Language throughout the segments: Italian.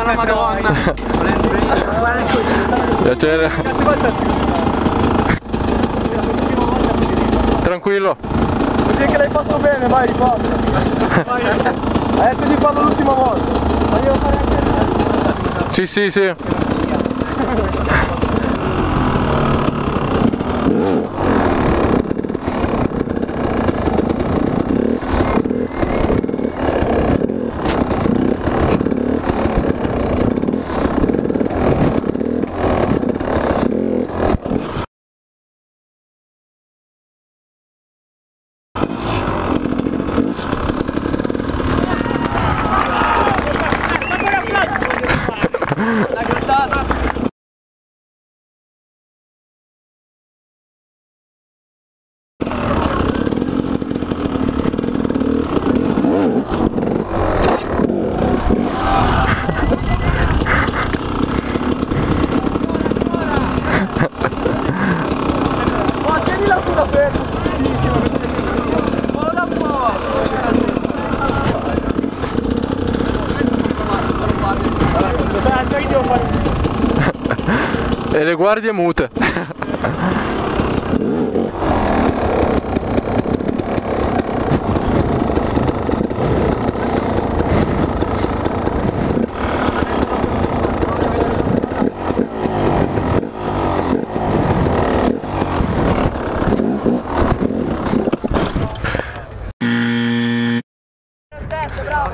tutta la madonna. Piacere. Tranquillo. Vuol dire che l'hai fatto bene, vai, forza. Vai. Adesso ti fanno l'ultima volta. Voglio fare anche te. Sì, sì, sì. La grattata. Ma tienila sulla ferma. Ma non può. E le guardie mute. Stesso, bravo.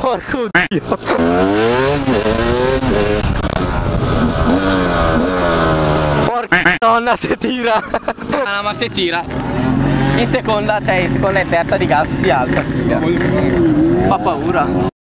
Porco Dio. Porca nonna se tira. No, ma se tira in seconda, cioè in seconda e terza di gas si alza. Fa paura.